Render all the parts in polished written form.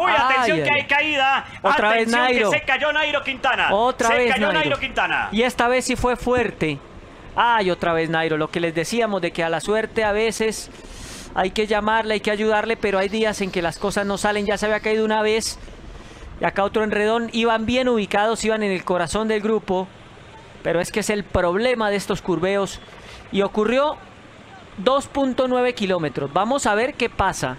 Uy, atención que hay caída. Otra vez Nairo. Se cayó Nairo Quintana. Otra vez Nairo Quintana. Y esta vez sí fue fuerte. Ay, otra vez Nairo. Lo que les decíamos de que a la suerte a veces hay que llamarle, hay que ayudarle, pero hay días en que las cosas no salen. Ya se había caído una vez. Y acá otro enredón. Iban bien ubicados, iban en el corazón del grupo. Pero es que es el problema de estos curveos. Y ocurrió 2.9 kilómetros. Vamos a ver qué pasa.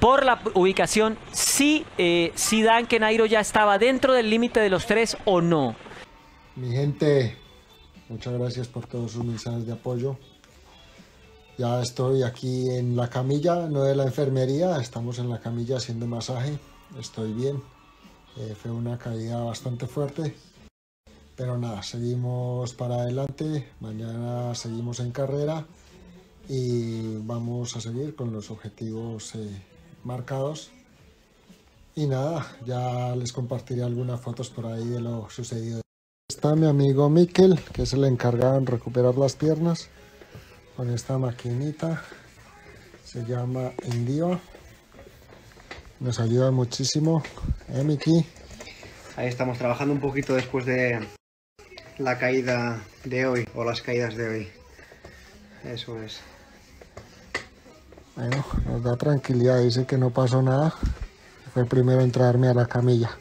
Por la ubicación, si dan que Nairo ya estaba dentro del límite de los tres o no. Mi gente, muchas gracias por todos sus mensajes de apoyo. Ya estoy aquí en la camilla, no de la enfermería, estamos en la camilla haciendo masaje. Estoy bien. Fue una caída bastante fuerte. Pero nada, seguimos para adelante. Mañana seguimos en carrera. Y vamos a seguir con los objetivos marcados. Y nada, ya les compartiré algunas fotos por ahí de lo sucedido. Está mi amigo Mikel, que es el encargado en recuperar las piernas con esta maquinita, se llama Indio. Nos ayuda muchísimo. Miki. Ahí estamos trabajando un poquito después de la caída de hoy, o las caídas de hoy. Eso es. Bueno, nos da tranquilidad, dice que no pasó nada. Fue primero entrarme a la camilla.